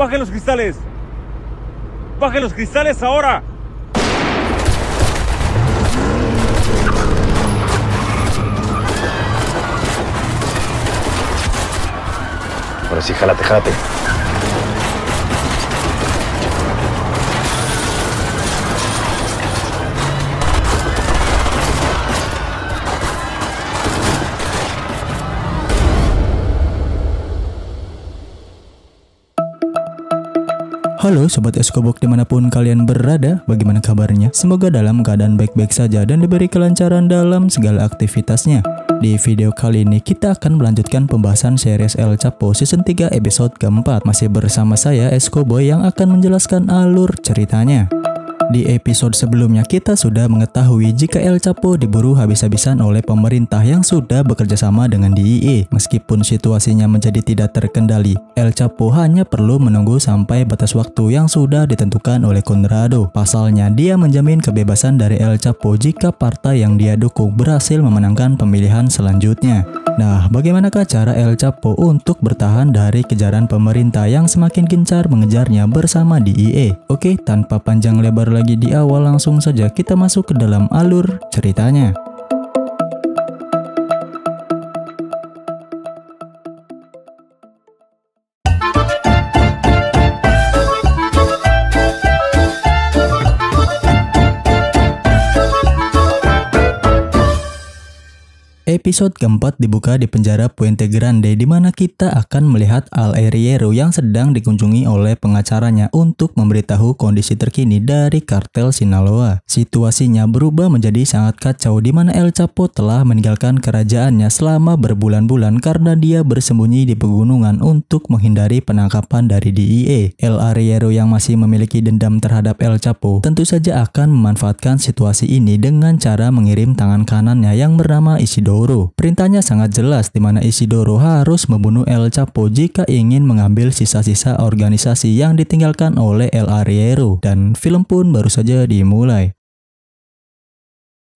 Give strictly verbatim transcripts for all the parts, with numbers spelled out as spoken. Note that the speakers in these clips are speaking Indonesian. ¡Bajen los cristales! ¡Bajen los cristales ahora! Ahora sí, jálate, jálate. Halo Sobat Eskobok dimanapun kalian berada, bagaimana kabarnya? Semoga dalam keadaan baik-baik saja dan diberi kelancaran dalam segala aktivitasnya. Di video kali ini kita akan melanjutkan pembahasan series El Chapo Season tiga episode keempat. Masih bersama saya Eskoboy yang akan menjelaskan alur ceritanya. Di episode sebelumnya kita sudah mengetahui jika El Chapo diburu habis-habisan oleh pemerintah yang sudah bekerja sama dengan D E A. Meskipun situasinya menjadi tidak terkendali, El Chapo hanya perlu menunggu sampai batas waktu yang sudah ditentukan oleh Conrado. Pasalnya, dia menjamin kebebasan dari El Chapo jika partai yang dia dukung berhasil memenangkan pemilihan selanjutnya. Nah, bagaimanakah cara El Chapo untuk bertahan dari kejaran pemerintah yang semakin gencar mengejarnya bersama D E A? Oke, tanpa panjang lebar lagi Lagi di awal, langsung saja kita masuk ke dalam alur ceritanya. Episode keempat dibuka di penjara Puente Grande, di mana kita akan melihat El Arriero yang sedang dikunjungi oleh pengacaranya untuk memberitahu kondisi terkini dari kartel Sinaloa. Situasinya berubah menjadi sangat kacau, di mana El Chapo telah meninggalkan kerajaannya selama berbulan-bulan karena dia bersembunyi di pegunungan untuk menghindari penangkapan dari D E A. El Arriero yang masih memiliki dendam terhadap El Chapo tentu saja akan memanfaatkan situasi ini dengan cara mengirim tangan kanannya yang bernama Isidoro. Perintahnya sangat jelas, di mana Isidoro harus membunuh El Chapo jika ingin mengambil sisa-sisa organisasi yang ditinggalkan oleh El Arriero, dan film pun baru saja dimulai.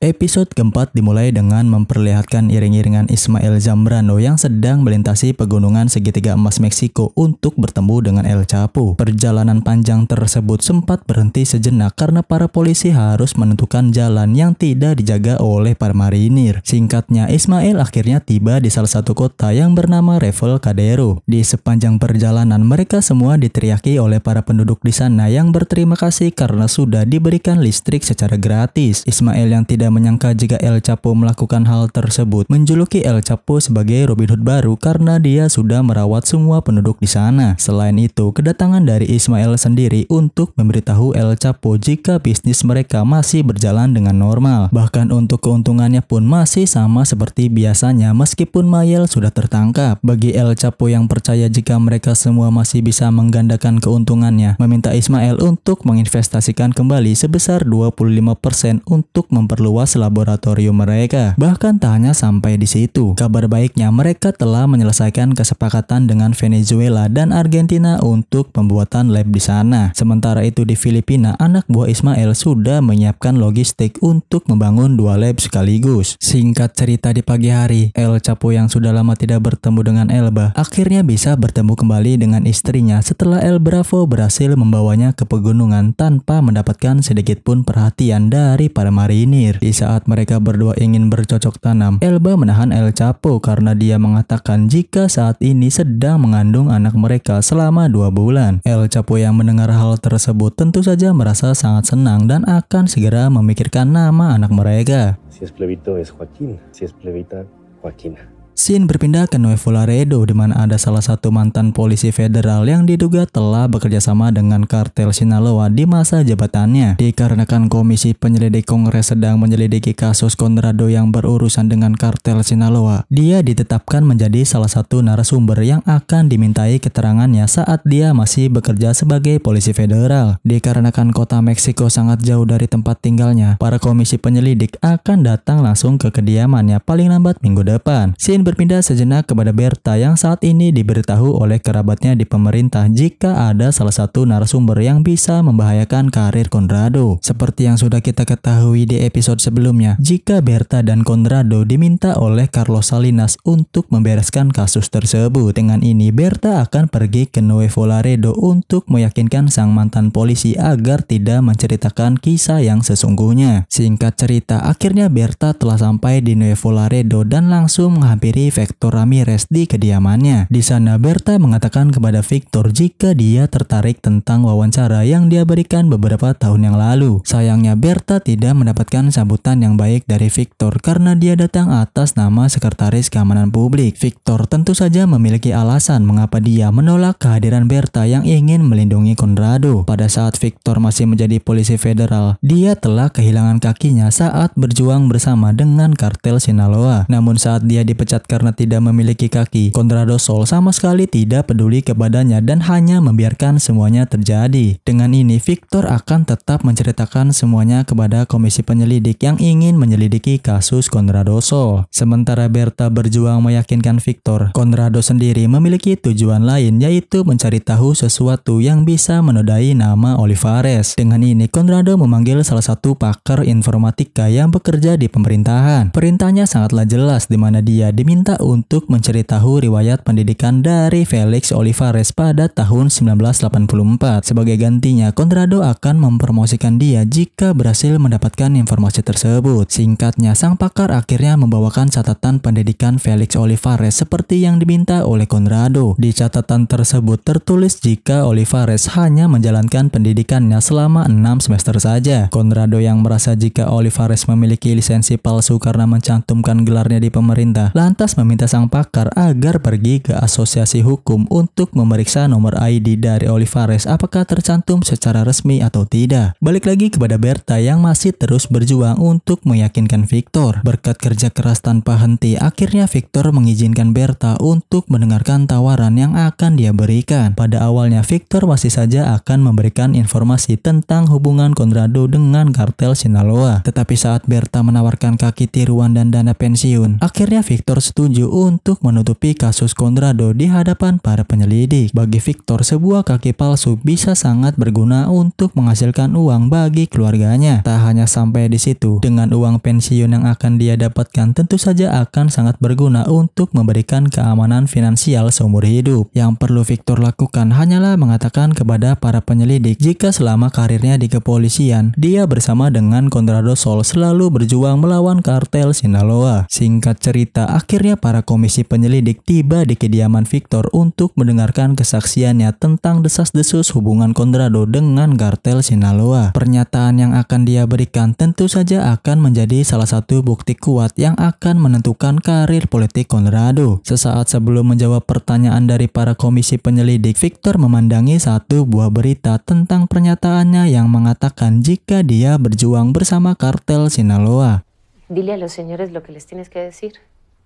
Episode keempat dimulai dengan memperlihatkan iring-iringan Ismael Zambrano yang sedang melintasi pegunungan segitiga emas Meksiko untuk bertemu dengan El Chapo. Perjalanan panjang tersebut sempat berhenti sejenak karena para polisi harus menentukan jalan yang tidak dijaga oleh para marinir. Singkatnya, Ismael akhirnya tiba di salah satu kota yang bernama Revolcadero. Di sepanjang perjalanan, mereka semua diteriaki oleh para penduduk di sana yang berterima kasih karena sudah diberikan listrik secara gratis. Ismael yang tidak menyangka jika El Chapo melakukan hal tersebut, menjuluki El Chapo sebagai Robin Hood baru karena dia sudah merawat semua penduduk di sana. Selain itu, kedatangan dari Ismael sendiri untuk memberitahu El Chapo jika bisnis mereka masih berjalan dengan normal. Bahkan untuk keuntungannya pun masih sama seperti biasanya meskipun Mayel sudah tertangkap. Bagi El Chapo yang percaya jika mereka semua masih bisa menggandakan keuntungannya, meminta Ismael untuk menginvestasikan kembali sebesar dua puluh lima persen untuk memperluas laboratorium mereka. Bahkan tak hanya sampai di situ. Kabar baiknya, mereka telah menyelesaikan kesepakatan dengan Venezuela dan Argentina untuk pembuatan lab di sana. Sementara itu di Filipina, anak buah Ismael sudah menyiapkan logistik untuk membangun dua lab sekaligus. Singkat cerita, di pagi hari, El Chapo yang sudah lama tidak bertemu dengan Elba akhirnya bisa bertemu kembali dengan istrinya setelah El Bravo berhasil membawanya ke pegunungan tanpa mendapatkan sedikitpun perhatian dari para marinir. Di saat mereka berdua ingin bercocok tanam, Elba menahan El Chapo karena dia mengatakan jika saat ini sedang mengandung anak mereka selama dua bulan. El Chapo yang mendengar hal tersebut tentu saja merasa sangat senang dan akan segera memikirkan nama anak mereka. Si es plebito es Joaquín, si es plebita Joaquina. Scene berpindah ke Nuevo Laredo, di mana ada salah satu mantan polisi federal yang diduga telah bekerjasama dengan kartel Sinaloa di masa jabatannya. Dikarenakan komisi penyelidik Kongres sedang menyelidiki kasus Conrado yang berurusan dengan kartel Sinaloa, dia ditetapkan menjadi salah satu narasumber yang akan dimintai keterangannya saat dia masih bekerja sebagai polisi federal. Dikarenakan kota Meksiko sangat jauh dari tempat tinggalnya, para komisi penyelidik akan datang langsung ke kediamannya paling lambat minggu depan. Scene berpindah sejenak kepada Berta yang saat ini diberitahu oleh kerabatnya di pemerintah jika ada salah satu narasumber yang bisa membahayakan karir Conrado. Seperti yang sudah kita ketahui di episode sebelumnya, jika Berta dan Conrado diminta oleh Carlos Salinas untuk membereskan kasus tersebut. Dengan ini Berta akan pergi ke Nuevo Laredo untuk meyakinkan sang mantan polisi agar tidak menceritakan kisah yang sesungguhnya. Singkat cerita, akhirnya Berta telah sampai di Nuevo Laredo dan langsung menghampiri Victor Ramirez di kediamannya. Di sana Berta mengatakan kepada Victor jika dia tertarik tentang wawancara yang dia berikan beberapa tahun yang lalu. Sayangnya Berta tidak mendapatkan sambutan yang baik dari Victor karena dia datang atas nama Sekretaris Keamanan Publik. Victor tentu saja memiliki alasan mengapa dia menolak kehadiran Berta yang ingin melindungi Conrado. Pada saat Victor masih menjadi polisi federal, dia telah kehilangan kakinya saat berjuang bersama dengan kartel Sinaloa. Namun saat dia dipecat karena tidak memiliki kaki, Conrado Sol sama sekali tidak peduli kepadanya dan hanya membiarkan semuanya terjadi. Dengan ini Victor akan tetap menceritakan semuanya kepada komisi penyelidik yang ingin menyelidiki kasus Conrado Sol. Sementara Berta berjuang meyakinkan Victor, Conrado sendiri memiliki tujuan lain, yaitu mencari tahu sesuatu yang bisa menodai nama Olivares. Dengan ini Conrado memanggil salah satu pakar informatika yang bekerja di pemerintahan. Perintahnya sangatlah jelas, di mana dia diminta untuk mencari tahu riwayat pendidikan dari Felix Olivares pada tahun seribu sembilan ratus delapan puluh empat. Sebagai gantinya, Conrado akan mempromosikan dia jika berhasil mendapatkan informasi tersebut. Singkatnya, sang pakar akhirnya membawakan catatan pendidikan Felix Olivares seperti yang diminta oleh Conrado. Di catatan tersebut tertulis jika Olivares hanya menjalankan pendidikannya selama enam semester saja. Conrado yang merasa jika Olivares memiliki lisensi palsu karena mencantumkan gelarnya di pemerintah, lantas meminta sang pakar agar pergi ke asosiasi hukum untuk memeriksa nomor I D dari Olivares apakah tercantum secara resmi atau tidak. Balik lagi kepada Berta yang masih terus berjuang untuk meyakinkan Victor. Berkat kerja keras tanpa henti, akhirnya Victor mengizinkan Berta untuk mendengarkan tawaran yang akan dia berikan. Pada awalnya Victor masih saja akan memberikan informasi tentang hubungan Conrado dengan kartel Sinaloa. Tetapi saat Berta menawarkan kaki tiruan dan dana pensiun, akhirnya Victor setuju untuk menutupi kasus Conrado di hadapan para penyelidik. Bagi Victor, sebuah kaki palsu bisa sangat berguna untuk menghasilkan uang bagi keluarganya. Tak hanya sampai di situ, dengan uang pensiun yang akan dia dapatkan tentu saja akan sangat berguna untuk memberikan keamanan finansial seumur hidup. Yang perlu Victor lakukan hanyalah mengatakan kepada para penyelidik jika selama karirnya di kepolisian, dia bersama dengan Conrado Sol selalu berjuang melawan kartel Sinaloa. Singkat cerita, akhirnya para komisi penyelidik tiba di kediaman Victor untuk mendengarkan kesaksiannya tentang desas-desus hubungan Conrado dengan kartel Sinaloa. Pernyataan yang akan dia berikan tentu saja akan menjadi salah satu bukti kuat yang akan menentukan karir politik Conrado. Sesaat sebelum menjawab pertanyaan dari para komisi penyelidik, Victor memandangi satu buah berita tentang pernyataannya yang mengatakan jika dia berjuang bersama kartel Sinaloa. Dile a los señores lo que les tienes que decir.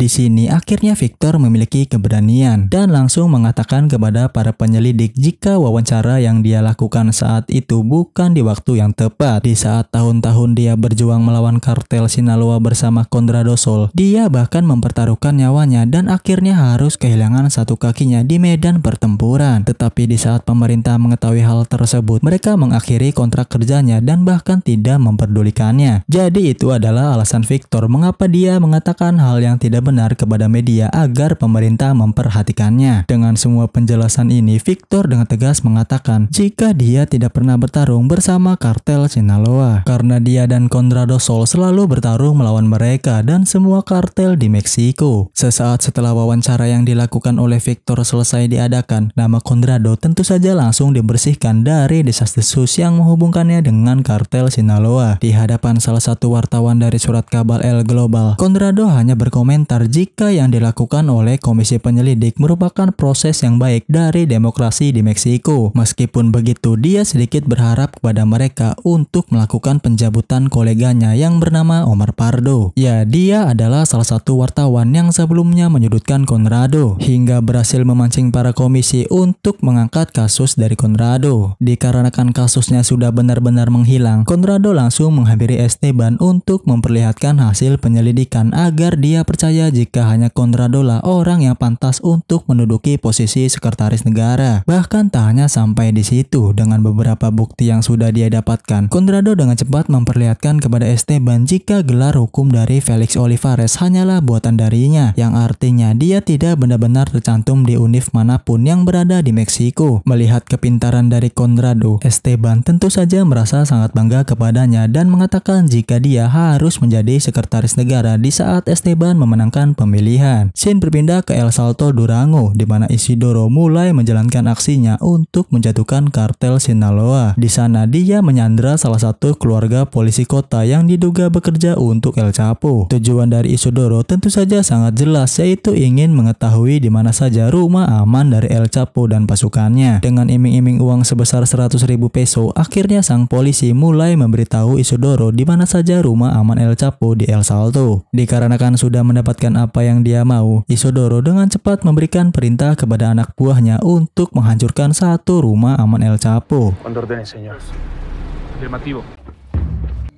Di sini akhirnya Victor memiliki keberanian dan langsung mengatakan kepada para penyelidik jika wawancara yang dia lakukan saat itu bukan di waktu yang tepat. Di saat tahun-tahun dia berjuang melawan kartel Sinaloa bersama Conrado Sol, dia bahkan mempertaruhkan nyawanya dan akhirnya harus kehilangan satu kakinya di medan pertempuran. Tetapi di saat pemerintah mengetahui hal tersebut, mereka mengakhiri kontrak kerjanya dan bahkan tidak memperdulikannya. Jadi itu adalah alasan Victor mengapa dia mengatakan hal yang tidak benar benar kepada media agar pemerintah memperhatikannya. Dengan semua penjelasan ini, Victor dengan tegas mengatakan jika dia tidak pernah bertarung bersama kartel Sinaloa karena dia dan Conrado Sol selalu bertarung melawan mereka dan semua kartel di Meksiko. Sesaat setelah wawancara yang dilakukan oleh Victor selesai diadakan, nama Conrado tentu saja langsung dibersihkan dari desas-desus yang menghubungkannya dengan kartel Sinaloa. Di hadapan salah satu wartawan dari surat kabar El Global, Conrado hanya berkomentar jika yang dilakukan oleh komisi penyelidik merupakan proses yang baik dari demokrasi di Meksiko. Meskipun begitu, dia sedikit berharap kepada mereka untuk melakukan penjabutan koleganya yang bernama Omar Pardo. Ya, dia adalah salah satu wartawan yang sebelumnya menyudutkan Conrado hingga berhasil memancing para komisi untuk mengangkat kasus dari Conrado. Dikarenakan kasusnya sudah benar-benar menghilang, Conrado langsung menghampiri Esteban untuk memperlihatkan hasil penyelidikan agar dia percaya percaya jika hanya Conrado lah orang yang pantas untuk menduduki posisi sekretaris negara. Bahkan tak hanya sampai di situ, dengan beberapa bukti yang sudah dia dapatkan, Conrado dengan cepat memperlihatkan kepada Esteban jika gelar hukum dari Felix Olivares hanyalah buatan darinya, yang artinya dia tidak benar-benar tercantum di univ manapun yang berada di Meksiko. Melihat kepintaran dari Conrado, Esteban tentu saja merasa sangat bangga kepadanya dan mengatakan jika dia harus menjadi sekretaris negara di saat Esteban memenangkan pemilihan. Scene berpindah ke El Salto Durango, di mana Isidoro mulai menjalankan aksinya untuk menjatuhkan kartel Sinaloa. Di sana dia menyandra salah satu keluarga polisi kota yang diduga bekerja untuk El Chapo. Tujuan dari Isidoro tentu saja sangat jelas, yaitu ingin mengetahui di mana saja rumah aman dari El Chapo dan pasukannya. Dengan iming-iming uang sebesar seratus ribu peso, akhirnya sang polisi mulai memberitahu Isidoro di mana saja rumah aman El Chapo di El Salto. Dikarenakan sudah mendapatkan apa yang dia mau, Isidoro dengan cepat memberikan perintah kepada anak buahnya untuk menghancurkan satu rumah aman El Chapo.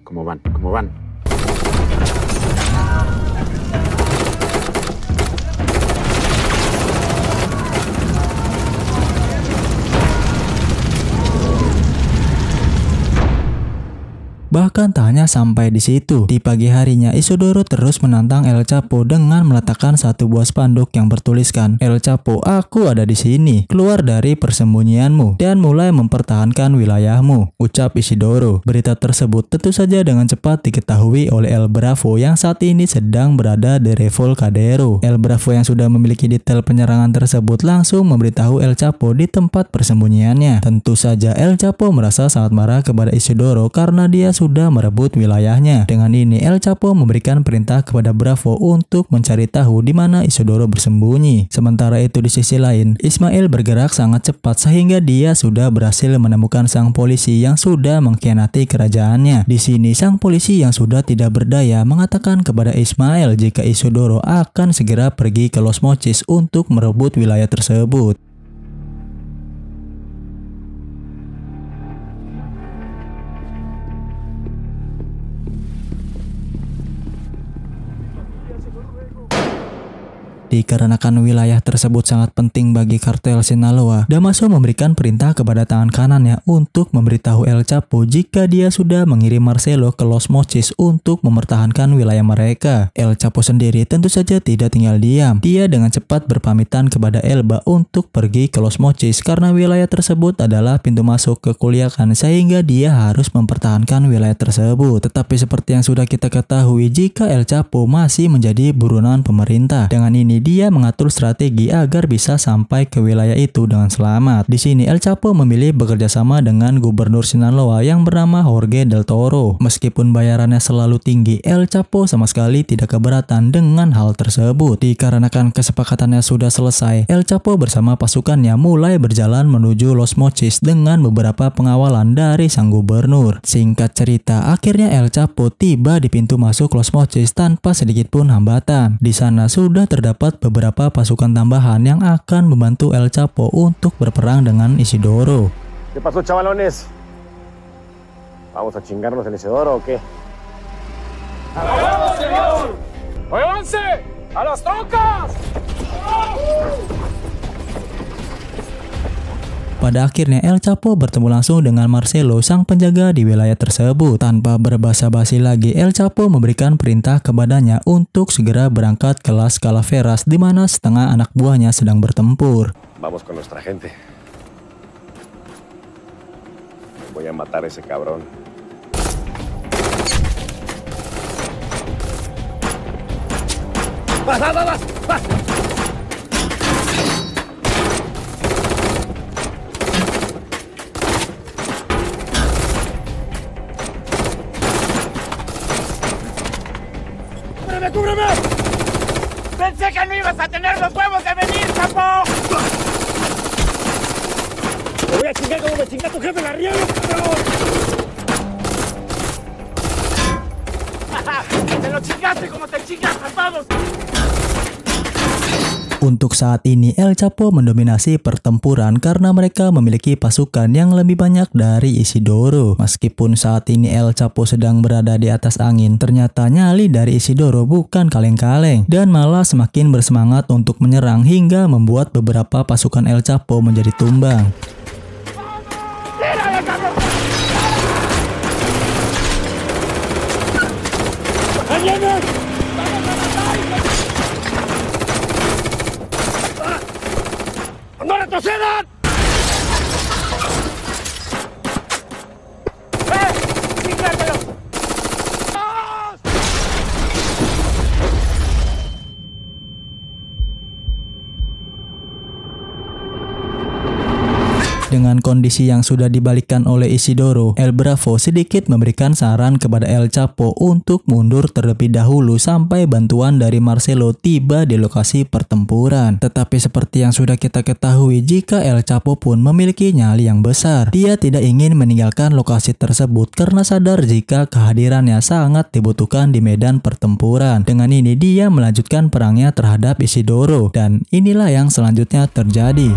Como van, como van. Bahkan tak hanya sampai di situ, di pagi harinya Isidoro terus menantang El Chapo dengan meletakkan satu buah spanduk yang bertuliskan "El Chapo, aku ada di sini, keluar dari persembunyianmu dan mulai mempertahankan wilayahmu," ucap Isidoro. Berita tersebut tentu saja dengan cepat diketahui oleh El Bravo yang saat ini sedang berada di Revolcadero. El Bravo yang sudah memiliki detail penyerangan tersebut langsung memberitahu El Chapo di tempat persembunyiannya. Tentu saja El Chapo merasa sangat marah kepada Isidoro karena dia sudah merebut wilayahnya. Dengan ini El Chapo memberikan perintah kepada Bravo untuk mencari tahu di mana Isidoro bersembunyi. Sementara itu di sisi lain, Ismael bergerak sangat cepat sehingga dia sudah berhasil menemukan sang polisi yang sudah mengkhianati kerajaannya. Di sini sang polisi yang sudah tidak berdaya mengatakan kepada Ismael jika Isidoro akan segera pergi ke Los Mochis untuk merebut wilayah tersebut. Dikarenakan wilayah tersebut sangat penting bagi kartel Sinaloa, Damaso memberikan perintah kepada tangan kanannya untuk memberitahu El Chapo jika dia sudah mengirim Marcelo ke Los Mochis untuk mempertahankan wilayah mereka. El Chapo sendiri tentu saja tidak tinggal diam. Dia dengan cepat berpamitan kepada Elba untuk pergi ke Los Mochis karena wilayah tersebut adalah pintu masuk ke Culiacan sehingga dia harus mempertahankan wilayah tersebut. Tetapi seperti yang sudah kita ketahui, jika El Chapo masih menjadi buronan pemerintah. Dengan ini dia mengatur strategi agar bisa sampai ke wilayah itu dengan selamat. Di sini El Chapo memilih bekerja sama dengan Gubernur Sinaloa yang bernama Jorge Del Toro. Meskipun bayarannya selalu tinggi, El Chapo sama sekali tidak keberatan dengan hal tersebut. Dikarenakan kesepakatannya sudah selesai, El Chapo bersama pasukannya mulai berjalan menuju Los Mochis dengan beberapa pengawalan dari sang gubernur. Singkat cerita, akhirnya El Chapo tiba di pintu masuk Los Mochis tanpa sedikitpun hambatan. Di sana sudah terdapat beberapa pasukan tambahan yang akan membantu El Chapo untuk berperang dengan Isidoro. ¿Qué pasó, chavalones? ¿Vamos a chingarnos el Isidoro o qué? ¡Vamos, señor! ¡Muévanse! ¡A las troncas! Pada akhirnya El Chapo bertemu langsung dengan Marcelo, sang penjaga di wilayah tersebut. Tanpa berbasa-basi lagi, El Chapo memberikan perintah kepadanya untuk segera berangkat ke Las Calaveras di mana setengah anak buahnya sedang bertempur. Vamos con nuestra gente. Voy a matar ese cabrón. Vas, vas, vas, vas. ¡Cúbreme! Pensé que no ibas a tener los huevos de venir, Chapo. Te voy a chingar como me chingaste tu jefe, El Arriero, cabrón. Te lo chingaste como te chingas, rapados. Untuk saat ini, El Chapo mendominasi pertempuran karena mereka memiliki pasukan yang lebih banyak dari Isidoro. Meskipun saat ini El Chapo sedang berada di atas angin, ternyata nyali dari Isidoro bukan kaleng-kaleng dan malah semakin bersemangat untuk menyerang hingga membuat beberapa pasukan El Chapo menjadi tumbang. Dengan kondisi yang sudah dibalikan oleh Isidoro, El Bravo sedikit memberikan saran kepada El Chapo untuk mundur terlebih dahulu sampai bantuan dari Marcelo tiba di lokasi pertempuran. Tetapi seperti yang sudah kita ketahui, jika El Chapo pun memiliki nyali yang besar, dia tidak ingin meninggalkan lokasi tersebut karena sadar jika kehadirannya sangat dibutuhkan di medan pertempuran. Dengan ini dia melanjutkan perangnya terhadap Isidoro dan inilah yang selanjutnya terjadi.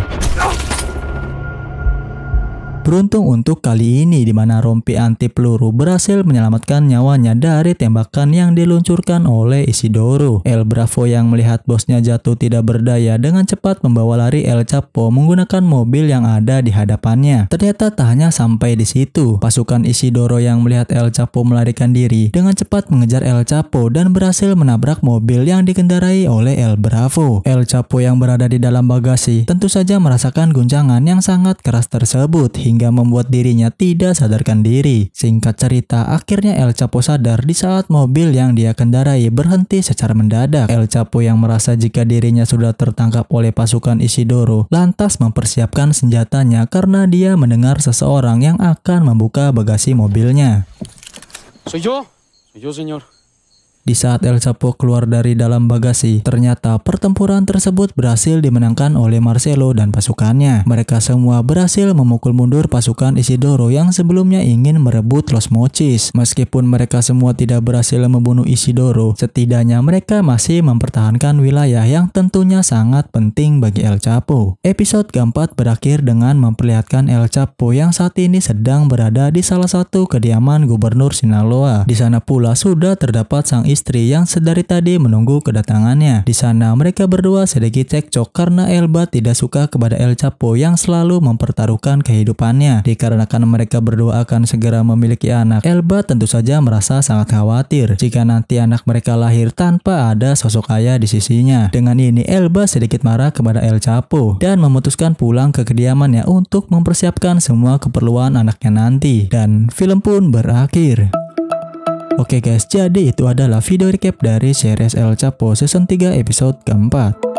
Beruntung untuk kali ini di mana rompi anti peluru berhasil menyelamatkan nyawanya dari tembakan yang diluncurkan oleh Isidoro. El Bravo yang melihat bosnya jatuh tidak berdaya dengan cepat membawa lari El Chapo menggunakan mobil yang ada di hadapannya. Ternyata tak hanya sampai di situ. Pasukan Isidoro yang melihat El Chapo melarikan diri dengan cepat mengejar El Chapo dan berhasil menabrak mobil yang dikendarai oleh El Bravo. El Chapo yang berada di dalam bagasi tentu saja merasakan guncangan yang sangat keras tersebut hingga hingga membuat dirinya tidak sadarkan diri. Singkat cerita, akhirnya El Chapo sadar di saat mobil yang dia kendarai berhenti secara mendadak. El Chapo yang merasa jika dirinya sudah tertangkap oleh pasukan Isidoro, lantas mempersiapkan senjatanya karena dia mendengar seseorang yang akan membuka bagasi mobilnya. Soy yo, soy yo, señor. Di saat El Chapo keluar dari dalam bagasi, ternyata pertempuran tersebut berhasil dimenangkan oleh Marcelo dan pasukannya. Mereka semua berhasil memukul mundur pasukan Isidoro yang sebelumnya ingin merebut Los Mochis. Meskipun mereka semua tidak berhasil membunuh Isidoro, setidaknya mereka masih mempertahankan wilayah yang tentunya sangat penting bagi El Chapo. Episode keempat berakhir dengan memperlihatkan El Chapo yang saat ini sedang berada di salah satu kediaman gubernur Sinaloa. Di sana pula sudah terdapat sang istri istri yang sedari tadi menunggu kedatangannya. Di sana mereka berdua sedikit cekcok karena Elba tidak suka kepada El Chapo yang selalu mempertaruhkan kehidupannya. Dikarenakan mereka berdua akan segera memiliki anak, Elba tentu saja merasa sangat khawatir jika nanti anak mereka lahir tanpa ada sosok ayah di sisinya. Dengan ini Elba sedikit marah kepada El Chapo dan memutuskan pulang ke kediamannya untuk mempersiapkan semua keperluan anaknya nanti. Dan film pun berakhir. Oke guys, jadi itu adalah video recap dari series El Chapo season tiga episode keempat.